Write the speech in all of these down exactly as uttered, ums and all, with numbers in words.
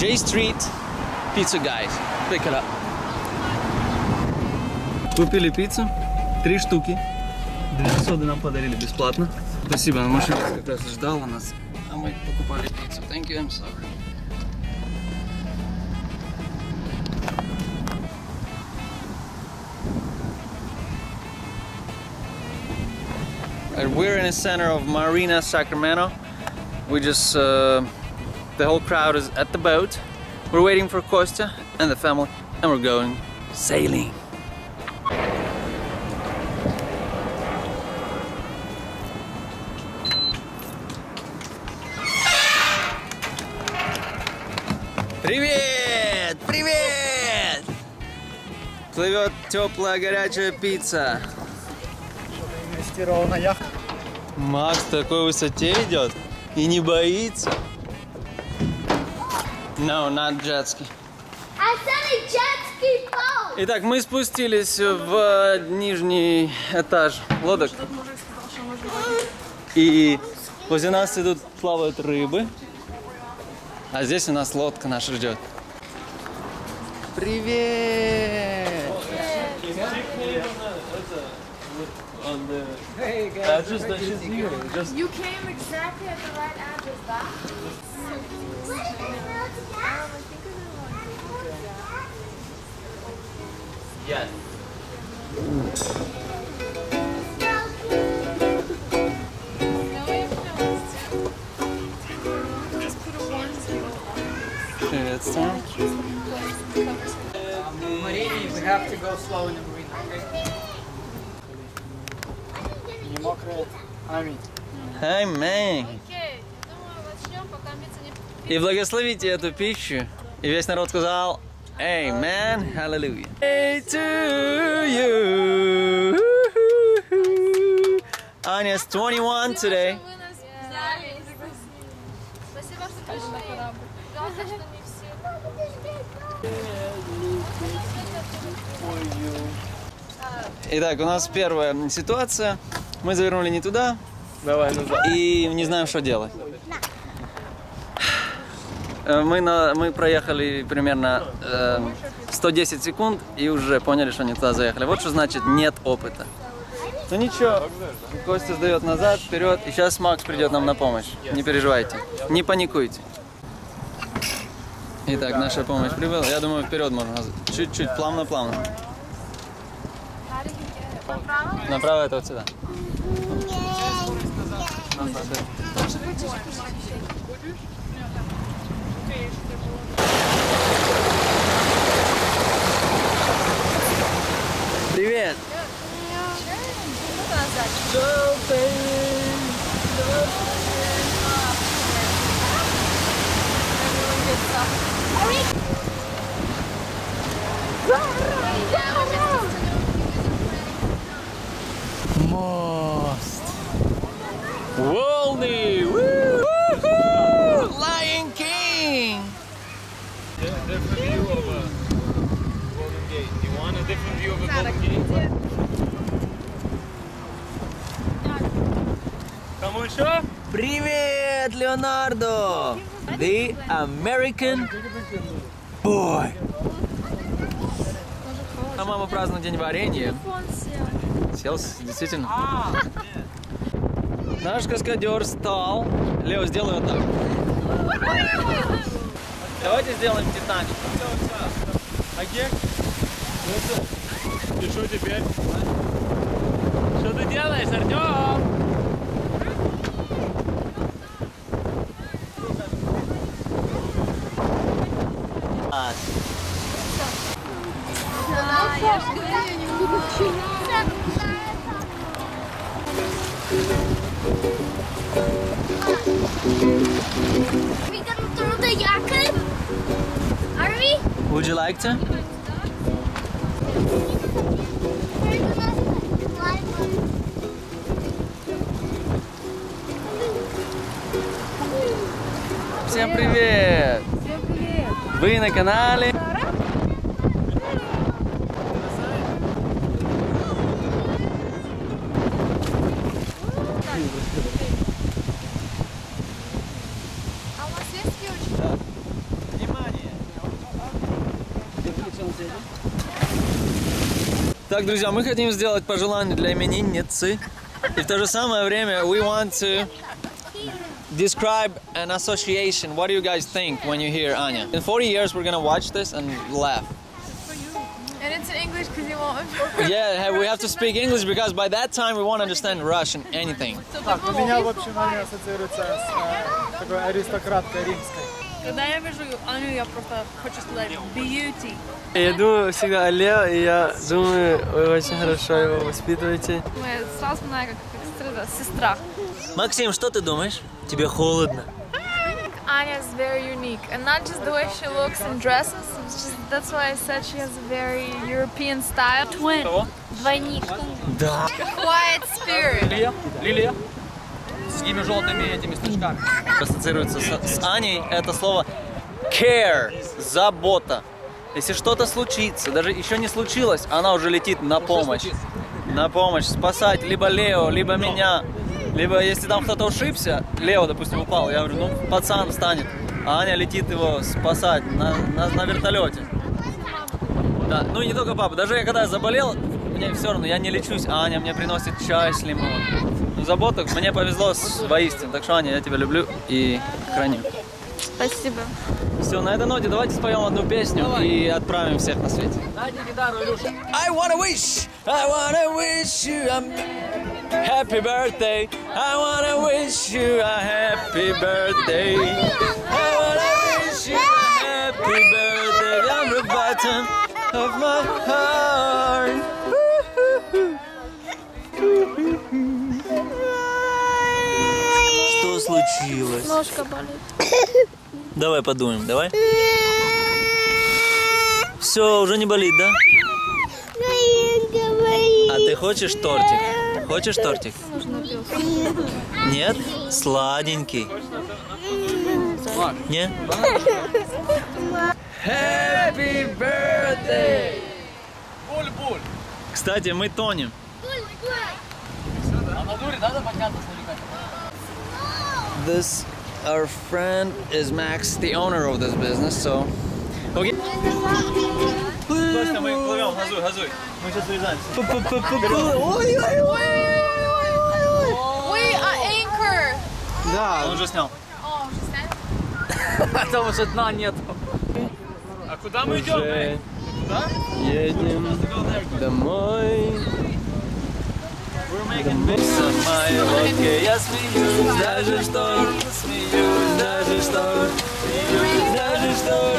J Street Pizza Guys. Pick it up. Купили пиццу, три штуки. Две соды нам подарили бесплатно. Спасибо, на машине как раз ждала нас. А мы покупали пиццу. Thank you, I'm sorry. We're in the center of Marina, Sacramento. We just, uh, the whole crowd is at the boat. We're waiting for Kostya and the family, and we're going sailing. Привет! Привет! Плывет теплая горячая пицца. Макс в такой высоте идет и не боится. No, not jet ski. I said a jet ski boat. Итак, мы спустились в нижний этаж лодок. И возле нас идут, плавают рыбы. А здесь у нас лодка наша ждет. Привет! On the hey guys, uh, just, just, just you, just you came exactly at the right address. That yes. Marina, we have to go slow in the marina, okay? Аминь. Аминь. Окей, думаю, начнем, пока пицца не... И благословите эту пищу. И весь народ сказал Amen, Hallelujah. Аня двадцать один today. Спасибо, что пришли. Жалко, что не все. Итак, у нас первая ситуация. Мы завернули не туда. Давай, назад. И не знаем, что делать. Мы, на, мы проехали примерно э, сто десять секунд и уже поняли, что не туда заехали. Вот что значит нет опыта. Ну ничего, Костя сдает назад, вперед. И сейчас Макс придет нам на помощь. Не переживайте, не паникуйте. Итак, наша помощь прибыла. Я думаю, вперед можно. Чуть-чуть, плавно-плавно. Направо это вот сюда. Привет! Мост! Волны! Lion King! Кому еще? Привет, Леонардо! The American Boy! А мама празднует день варенья. Сел, действительно. Наш каскадер встал. Лео, сделай вот так. Давайте сделаем Титаник. А где? И что теперь? Что ты делаешь, Артём? А, я же говорила, я не буду чинить. We gonna throw the yakut? Are we? Would you like to? Всем привет! Всем привет! Вы на канале. А у вас есть ключ? Да. Внимание! Итак, друзья, мы хотим сделать пожелание для именинницы. И в то же самое время we want to describe an association. What do you guys think when you hear Anya? In forty years we're gonna watch this and laugh. And it's in English because you won't. Yeah, we have to speak English because by that time we won't understand Russian anything. Так, у меня вообще Аня ассоциируется с такой аристократкой римской. Когда я вижу Аню, я просто хочу сказать beauty. Я думаю всегда о Лео, и я думаю, вы очень хорошо его воспитываете. Мы сразу знаем, как сестра. Максим, что ты думаешь? Тебе холодно? Anya's very unique, and not just the way she looks and dresses. Just, that's why I said she has a very European style. Twin. Двойник. Да. Quiet spirit. Лилия. Лилия. С такими желтыми этими стрижками. Ассоциируется с, с Аней это слово care, забота. Если что-то случится, даже еще не случилось, она уже летит на помощь. На помощь спасать либо Лео, либо меня. Либо если там кто-то ушибся, Лео, допустим, упал, я говорю, ну, пацан встанет, а Аня летит его спасать на, на, на вертолете. Да, ну, не только папа, даже я когда заболел, мне все равно, я не лечусь, а Аня мне приносит чай с лимоном. Ну, заботу, мне повезло с, воистину, так что, Аня, я тебя люблю и храню. Спасибо. Все, на этой ноте давайте споем одну песню. Давай. И отправим всех на свете. Дайте гитару, Илюша. I wanna wish, I wanna wish you a... Happy birthday! I wanna wish you a happy birthday. I wanna wish you a happy birthday from the bottom of my heart. Что случилось? Ножка болит. Давай подумаем, давай. Все, уже не болит, да? А ты хочешь тортик? Хочешь тортик? Нет? Сладенький. Нет? Happy birthday! Кстати, мы тонем. This, our friend is Max, the owner of this business, so... Okay. Костя, мы плывем, газуй, газуй. Мы сейчас вырезаемся. Ой-ой-ой-ой-ой-ой-ой! We are anchor! Да. Он уже снял. О, он уже снял? Там уже дна нет. А куда мы идем? Едем домой. Я смеюсь, даже что смеюсь, даже что смеюсь, даже что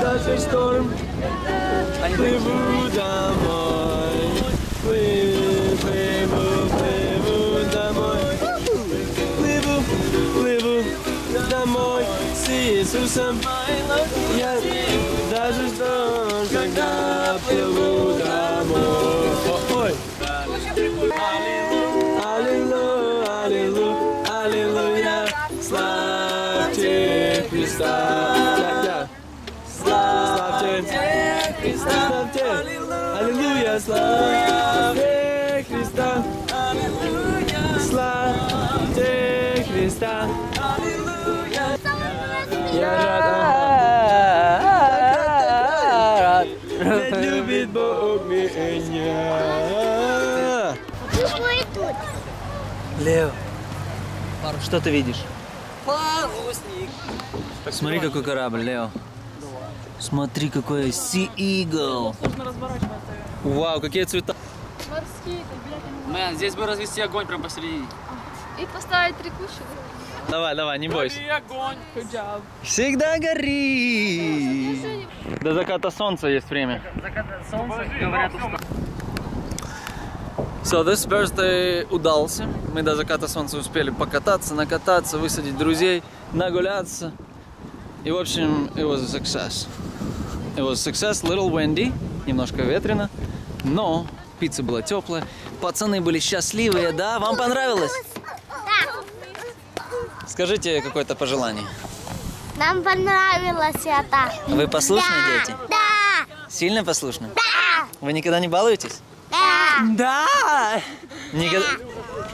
даже шторм, плыву домой, плыву, плыву, плыву домой, плыву, плыву домой с Иисусом. Я даже шторм, когда плыву домой. Аллилуйя, аллилуйя, аллилуйя, славьте Христа. Аллилуйя, славьте Христа, аллилуйя, славьте Христа, аллилуйя. Я рад, ведь любит Бог меня. Лео, что ты видишь? Парусник. Смотри, какой корабль, Лео. Смотри, какой Sea Eagle. Вау, какие цвета. Морские, блядь. Мэн, здесь бы развести огонь прям посередине. И поставить три кущи. Давай, давай, не бойся. Огонь. Всегда гори. До заката солнца есть время. До заката солнца, говорят, устал. So, this birthday удался. Мы до заката солнца успели покататься, накататься, высадить друзей, нагуляться. И, в общем, it was a success. It was a success, little windy, немножко ветрено, но пицца была теплая, пацаны были счастливые, да? Вам понравилось? Да. Скажите какое-то пожелание. Нам понравилось это. Вы послушные, да, дети? Да. Сильно послушны? Да. Вы никогда не балуетесь? Да. Да. Никогда?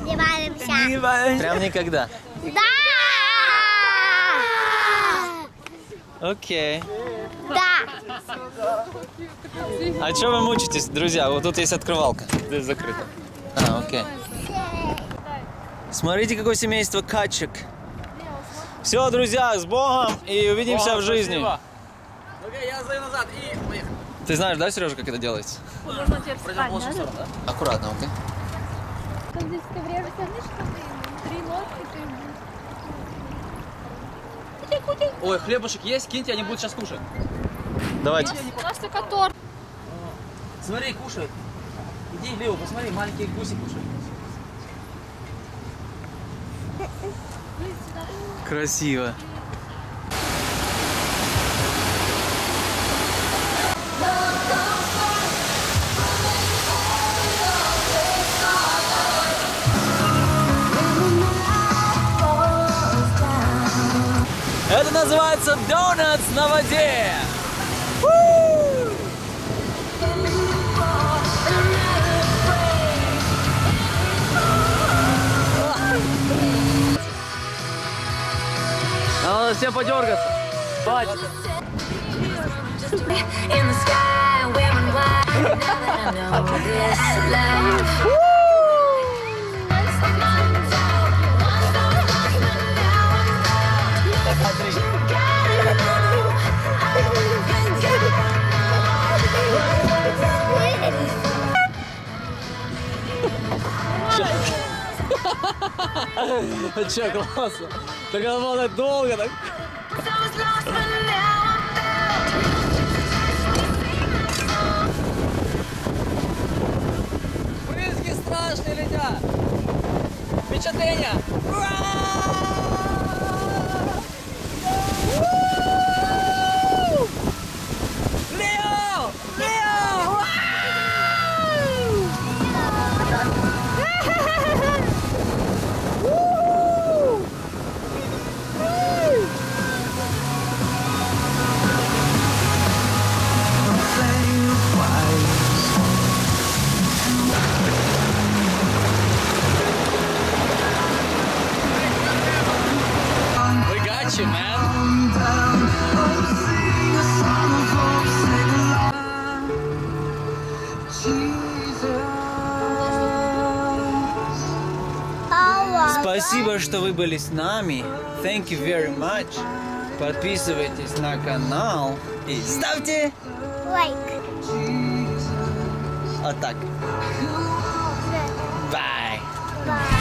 Не балуемся. Не балуемся. Прям никогда? Да. Окей. Да. А что вы мучитесь, друзья? Вот тут есть открывалка. Здесь закрыто. А, окей. Смотрите, какое семейство качек. Все, друзья, с Богом и увидимся Богом, в жизни. Спасибо. Окей, я сдаю назад и поехали. Ты знаешь, да, Сережа, как это делается? Можно тебе встать, надо? Аккуратно, окей. Там здесь ты врежешься, знаешь, что ты три ножки, ты... Ой, хлебушек есть, киньте, они будут сейчас кушать. Давайте. У нас только торт. Смотри, кушают. Иди, Лео, посмотри, маленькие гуси кушают. Красиво. Это называется донатс на воде. Надо все подергаться. Бать. Че, классно. Так она была долго так. Брызги страшные летят. Впечатление. Спасибо, что вы были с нами. Thank you very much. Подписывайтесь на канал и ставьте лайк. Вот так. Bye. Bye.